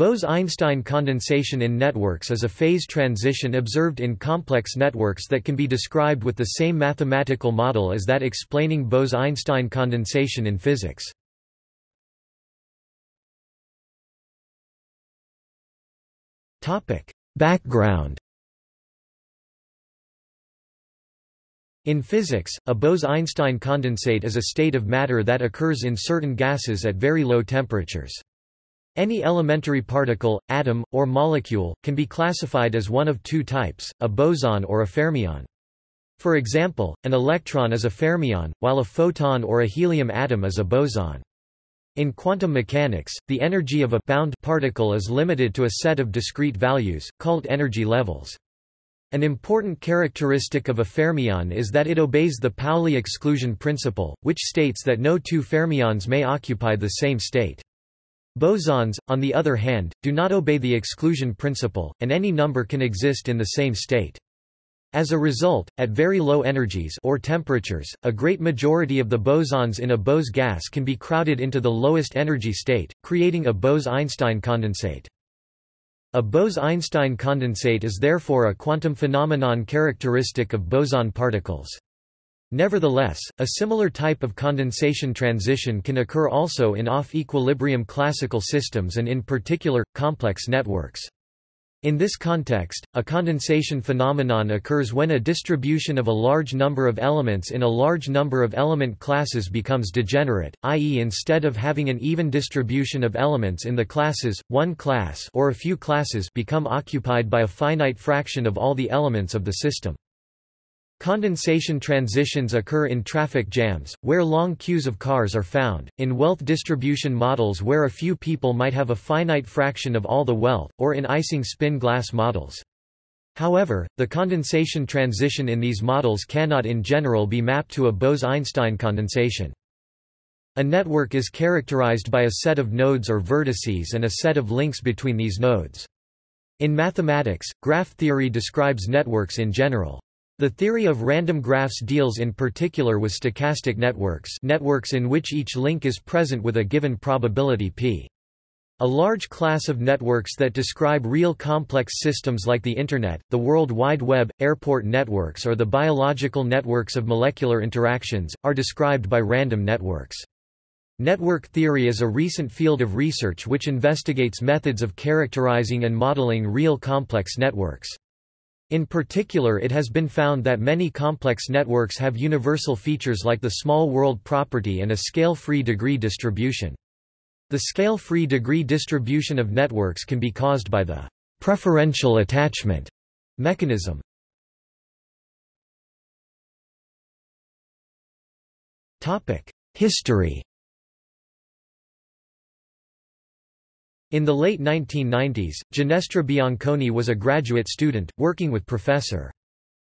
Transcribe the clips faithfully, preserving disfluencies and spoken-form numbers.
Bose–Einstein condensation in networks is a phase transition observed in complex networks that can be described with the same mathematical model as that explaining Bose–Einstein condensation in physics. Background. In physics, a Bose–Einstein condensate is a state of matter that occurs in certain gases at very low temperatures. Any elementary particle, atom, or molecule, can be classified as one of two types, a boson or a fermion. For example, an electron is a fermion, while a photon or a helium atom is a boson. In quantum mechanics, the energy of a bound particle is limited to a set of discrete values, called energy levels. An important characteristic of a fermion is that it obeys the Pauli exclusion principle, which states that no two fermions may occupy the same state. Bosons, on the other hand, do not obey the exclusion principle, and any number can exist in the same state. As a result, at very low energies or temperatures, a great majority of the bosons in a Bose gas can be crowded into the lowest energy state, creating a Bose–Einstein condensate. A Bose–Einstein condensate is therefore a quantum phenomenon characteristic of boson particles. Nevertheless, a similar type of condensation transition can occur also in off-equilibrium classical systems and in particular, complex networks. In this context, a condensation phenomenon occurs when a distribution of a large number of elements in a large number of element classes becomes degenerate, that is instead of having an even distribution of elements in the classes, one class or a few classes become occupied by a finite fraction of all the elements of the system. Condensation transitions occur in traffic jams, where long queues of cars are found, in wealth distribution models where a few people might have a finite fraction of all the wealth, or in icing spin glass models. However, the condensation transition in these models cannot in general be mapped to a Bose–Einstein condensation. A network is characterized by a set of nodes or vertices and a set of links between these nodes. In mathematics, graph theory describes networks in general. The theory of random graphs deals in particular with stochastic networks, networks in which each link is present with a given probability p. A large class of networks that describe real complex systems like the Internet, the World Wide Web, airport networks or the biological networks of molecular interactions, are described by random networks. Network theory is a recent field of research which investigates methods of characterizing and modeling real complex networks. In particular, it has been found that many complex networks have universal features like the small world property and a scale-free degree distribution. The scale-free degree distribution of networks can be caused by the preferential attachment mechanism. History. In the late nineteen nineties, Ginestra Bianconi was a graduate student, working with Professor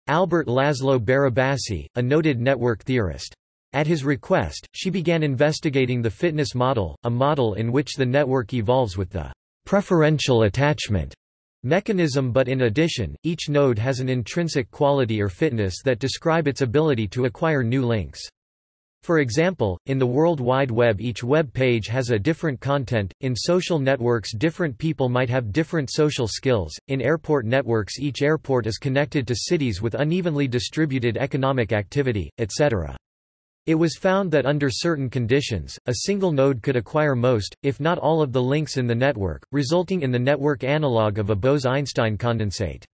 Albert Laszlo Barabasi, a noted network theorist. At his request, she began investigating the fitness model, a model in which the network evolves with the preferential attachment mechanism, but in addition, each node has an intrinsic quality or fitness that describe its ability to acquire new links. For example, in the World Wide Web each web page has a different content, in social networks different people might have different social skills, in airport networks each airport is connected to cities with unevenly distributed economic activity, et cetera. It was found that under certain conditions, a single node could acquire most, if not all of the links in the network, resulting in the network analog of a Bose–Einstein condensate.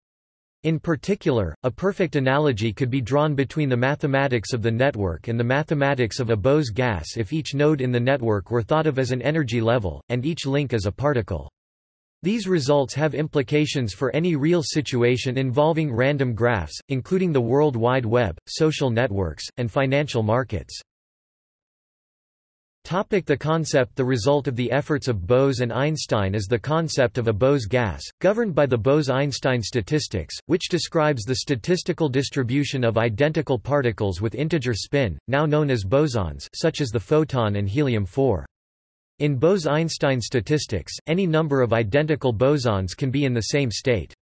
In particular, a perfect analogy could be drawn between the mathematics of the network and the mathematics of a Bose gas if each node in the network were thought of as an energy level, and each link as a particle. These results have implications for any real situation involving random graphs, including the World Wide Web, social networks, and financial markets. The concept. The result of the efforts of Bose and Einstein is the concept of a Bose gas, governed by the Bose–Einstein statistics, which describes the statistical distribution of identical particles with integer spin, now known as bosons, such as the photon and helium four. In Bose–Einstein statistics, any number of identical bosons can be in the same state.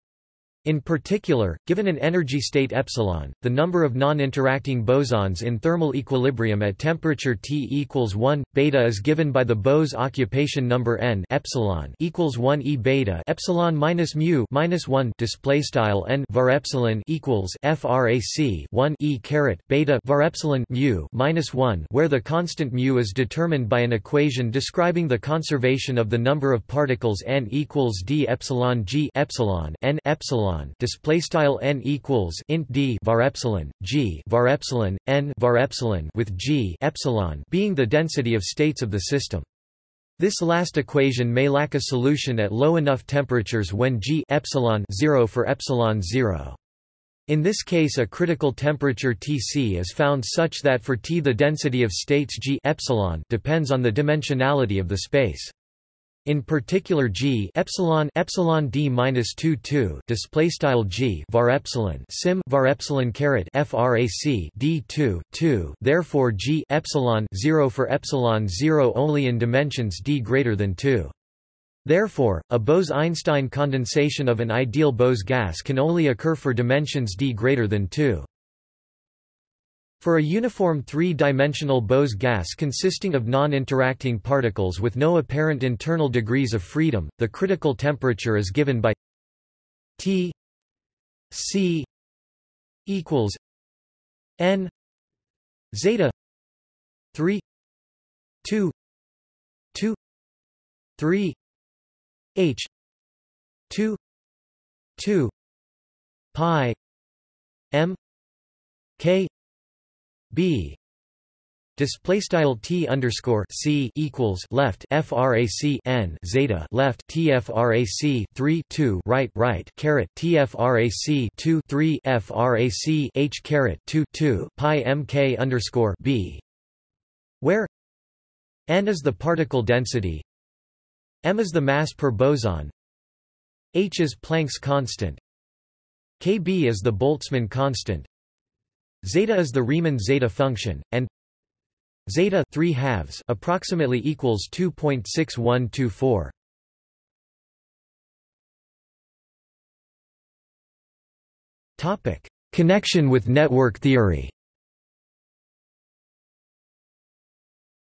In particular, given an energy state epsilon, the number of non-interacting bosons in thermal equilibrium at temperature T equals one, beta is given by the Bose occupation number n epsilon equals one e beta epsilon minus mu minus one display style n var epsilon equals frac one e caret beta var epsilon mu minus one, where the constant mu is determined by an equation describing the conservation of the number of particles n equals d epsilon g epsilon n epsilon. Display style n equals int d var epsilon g var epsilon n var epsilon, with g epsilon being the density of states of the system. This last equation may lack a solution at low enough temperatures when g epsilon zero for epsilon zero. In this case, a critical temperature T C is found such that for T the density of states g epsilon depends on the dimensionality of the space. In particular, g epsilon epsilon d minus two two display style g var epsilon sim var epsilon caret frac d two two. Therefore, g epsilon zero for epsilon zero only in dimensions d greater than two. Therefore, a Bose–Einstein condensation of an ideal Bose gas can only occur for dimensions d greater than two. For a uniform three-dimensional Bose gas consisting of non-interacting particles with no apparent internal degrees of freedom, the critical temperature is given by T C equals n zeta three two two three h two two pi m k b display style t underscore c equals left frac n zeta left t frac three two right right caret t frac two three frac h caret two two pi m k underscore b, where n is the particle density, m is the mass per boson, h is Planck's constant, k b is the Boltzmann constant, zeta is the Riemann zeta function, and zeta three halves approximately equals two point six one two four. Topic: Connection with network theory.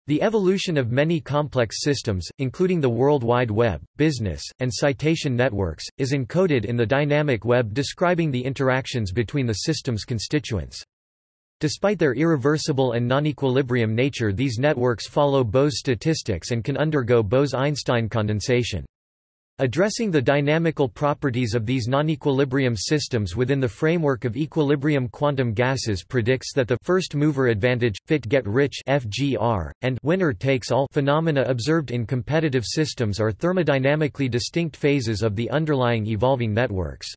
The evolution of many complex systems, including the World Wide Web, business, and citation networks, is encoded in the dynamic web describing the interactions between the system's constituents. Despite their irreversible and non-equilibrium nature, these networks follow Bose statistics and can undergo Bose–Einstein condensation. Addressing the dynamical properties of these non-equilibrium systems within the framework of equilibrium quantum gases predicts that the first-mover advantage, fit-get-rich (F G R), and winner-takes-all phenomena observed in competitive systems are thermodynamically distinct phases of the underlying evolving networks.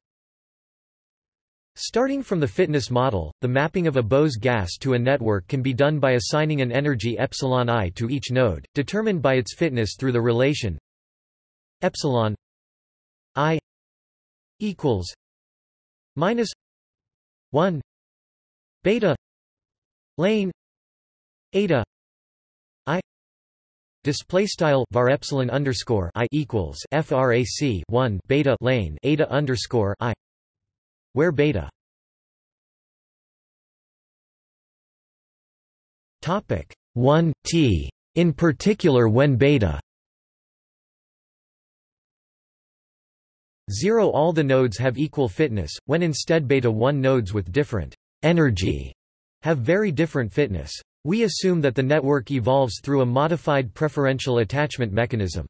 Starting from the fitness model, the mapping of a Bose gas to a network can be done by assigning an energy epsilon I to each node, determined by its fitness through the relation epsilon I equals minus one beta lane eta I. Display style var epsilon underscore I equals frac one beta lane eta underscore I, where beta. Topic one t in particular, when beta zero, all the nodes have equal fitness, when instead beta one nodes with different energy have very different fitness. We assume that the network evolves through a modified preferential attachment mechanism.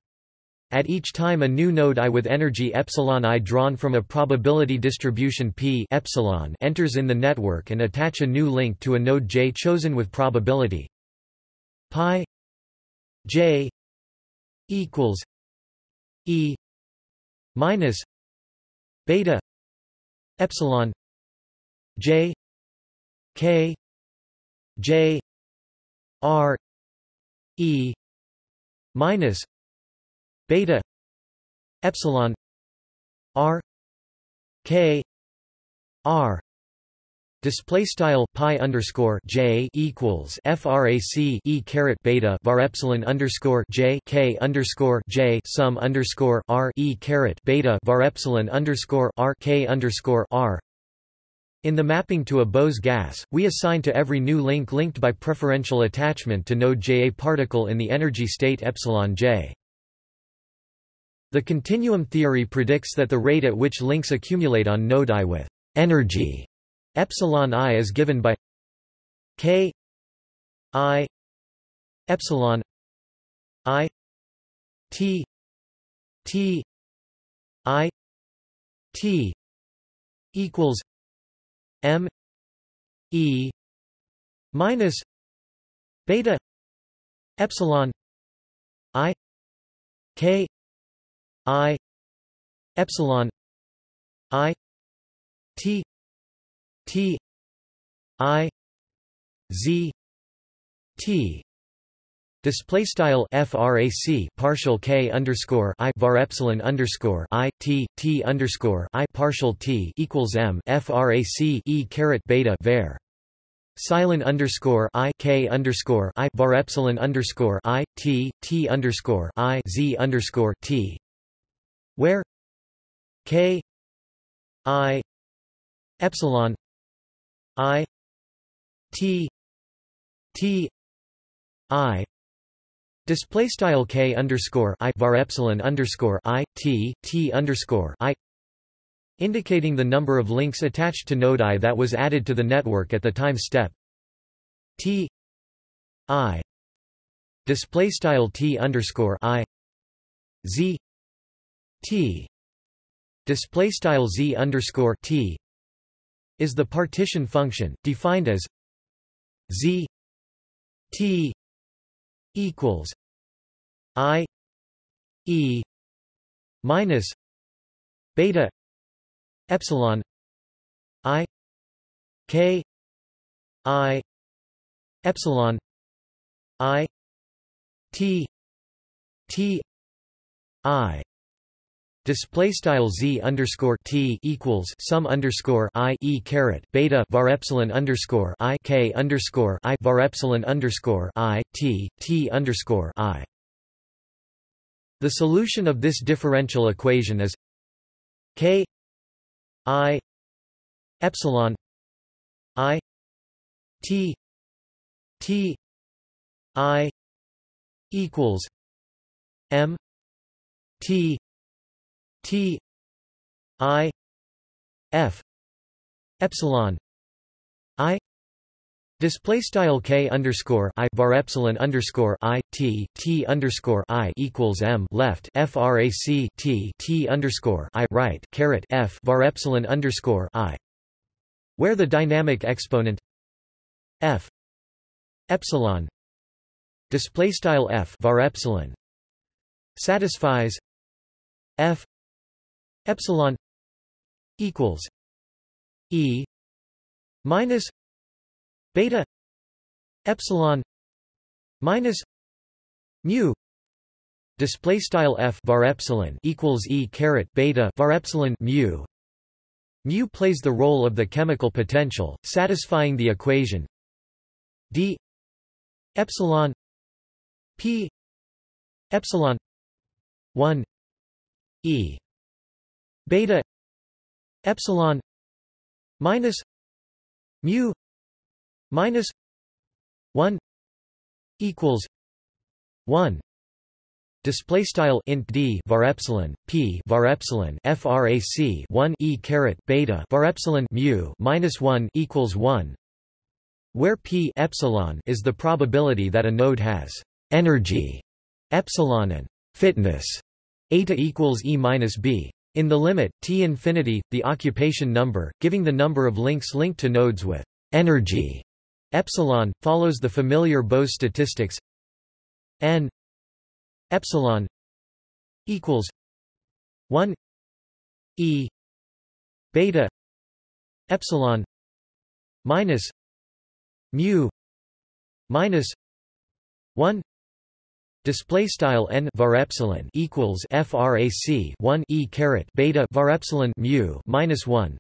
At each time a new node I with energy epsilon I drawn from a probability distribution P epsilon enters in the network and attach a new link to a node j chosen with probability pi j equals e minus beta epsilon j k j r e minus beta epsilon r k r Display style pi underscore j equals frac e caret beta var epsilon underscore j k underscore j sum underscore r e caret beta var epsilon underscore r k underscore r. In the mapping to a Bose gas, we assign to every new link linked by preferential attachment to node J a particle in the energy state epsilon j. The continuum theory predicts that the rate at which links accumulate on node I with energy epsilon I is given by k I epsilon I t t I t equals m e minus beta epsilon I k I epsilon I t T I Z T display style frac partial k underscore I var epsilon underscore I T T underscore I partial T equals M frac e caret beta var Silent underscore I K underscore I var epsilon underscore I T T underscore I Z underscore T where K I epsilon I T T I display style K underscore I var epsilon underscore I T T underscore I indicating the number of links attached to node I that was added to the network at the time step T I display style T underscore I Z T display style Z underscore T is the partition function, defined as z t equals I e minus beta epsilon I k I epsilon I t t I display style z underscore t equals sum underscore I e caret beta var epsilon underscore I k underscore I var epsilon underscore I t t underscore I. The solution of this differential equation is k I epsilon I t t I equals m t T I F epsilon I display style K underscore I bar epsilon underscore I T T underscore I equals M left frac T T underscore I right caret F bar epsilon underscore I where the dynamic exponent F epsilon display style F bar epsilon satisfies F epsilon equals e minus beta epsilon minus mu display style f var epsilon equals e caret beta var epsilon mu. Mu plays the role of the chemical potential, satisfying the equation d epsilon p epsilon one e beta epsilon minus mu minus one equals one. Display style int d var epsilon p var epsilon frac one e caret beta var epsilon mu minus one equals one, where p epsilon is the probability that a node has energy epsilon and fitness eta equals e minus b. In the limit, T infinity, the occupation number, giving the number of links linked to nodes with energy epsilon, follows the familiar Bose statistics n epsilon equals one e beta epsilon minus mu minus one. Display style n var epsilon equals frac one e caret beta var epsilon mu minus one,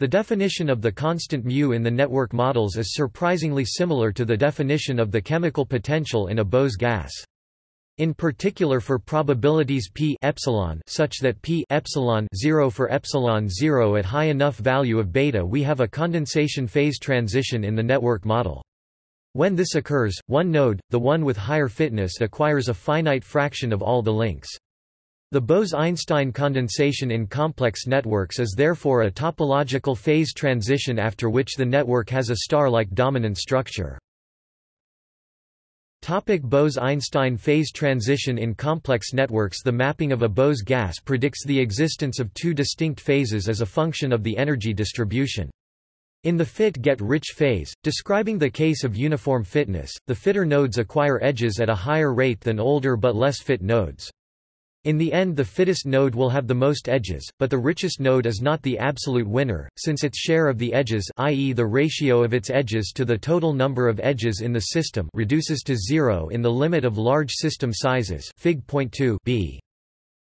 The definition of the constant μ in the network models is surprisingly similar to the definition of the chemical potential in a Bose gas. In particular for probabilities p epsilon such that p epsilon zero for epsilon zero at high enough value of beta we have a condensation phase transition in the network model. When this occurs, one node, the one with higher fitness, acquires a finite fraction of all the links. The Bose–Einstein condensation in complex networks is therefore a topological phase transition after which the network has a star-like dominant structure. Bose–Einstein phase transition in complex networks. The mapping of a Bose gas predicts the existence of two distinct phases as a function of the energy distribution. In the fit-get-rich phase, describing the case of uniform fitness, the fitter nodes acquire edges at a higher rate than older but less fit nodes. In the end, the fittest node will have the most edges, but the richest node is not the absolute winner, since its share of the edges, that is the ratio of its edges to the total number of edges in the system, reduces to zero in the limit of large system sizes. Fig point two b.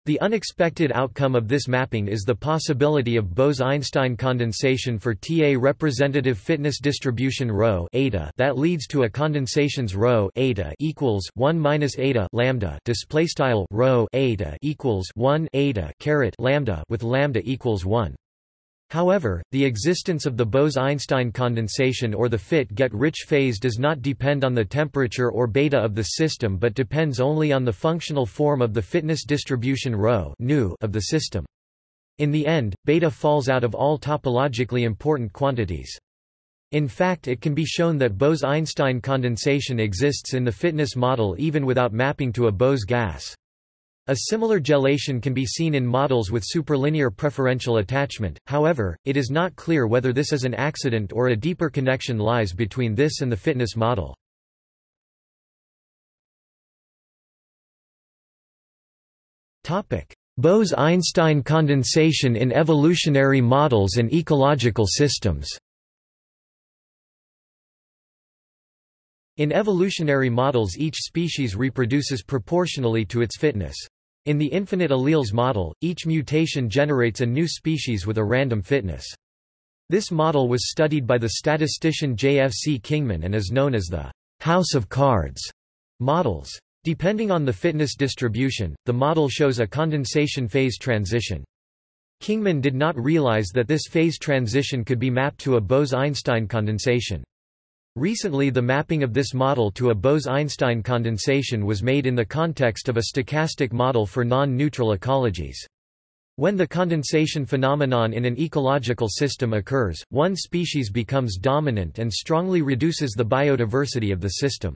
The unexpected outcome of this mapping is the possibility of Bose–Einstein condensation for T A representative fitness distribution ρ eta that leads to a condensation's ρ eta equals one minus eta lambda display style ρ eta equals one eta caret lambda with lambda equals one. However, the existence of the Bose–Einstein condensation or the fit-get-rich phase does not depend on the temperature or beta of the system but depends only on the functional form of the fitness distribution ρ of the system. In the end, beta falls out of all topologically important quantities. In fact, it can be shown that Bose–Einstein condensation exists in the fitness model even without mapping to a Bose gas. A similar gelation can be seen in models with superlinear preferential attachment, however, it is not clear whether this is an accident or a deeper connection lies between this and the fitness model. Bose–Einstein condensation in evolutionary models and ecological systems. In evolutionary models, each species reproduces proportionally to its fitness. In the infinite alleles model, each mutation generates a new species with a random fitness. This model was studied by the statistician J F C Kingman and is known as the house of cards models. Depending on the fitness distribution, the model shows a condensation phase transition. Kingman did not realize that this phase transition could be mapped to a Bose–Einstein condensation. Recently, the mapping of this model to a Bose–Einstein condensation was made in the context of a stochastic model for non-neutral ecologies. When the condensation phenomenon in an ecological system occurs, one species becomes dominant and strongly reduces the biodiversity of the system.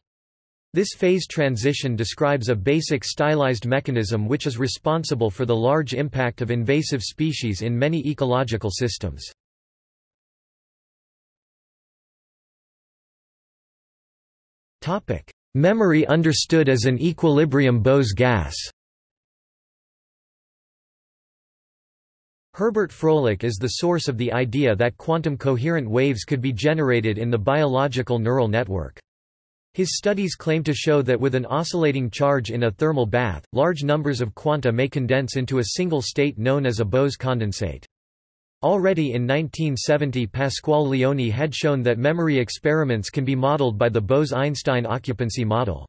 This phase transition describes a basic stylized mechanism which is responsible for the large impact of invasive species in many ecological systems. Memory understood as an equilibrium Bose gas. Herbert Frohlich is the source of the idea that quantum coherent waves could be generated in the biological neural network. His studies claim to show that with an oscillating charge in a thermal bath, large numbers of quanta may condense into a single state known as a Bose condensate. Already in nineteen seventy, Pasquale Leone had shown that memory experiments can be modeled by the Bose–Einstein occupancy model.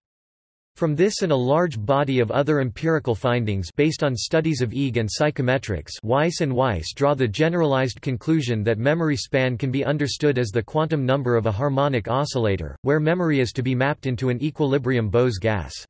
From this and a large body of other empirical findings based on studies of E E G and psychometrics, Weiss and Weiss draw the generalized conclusion that memory span can be understood as the quantum number of a harmonic oscillator, where memory is to be mapped into an equilibrium Bose gas.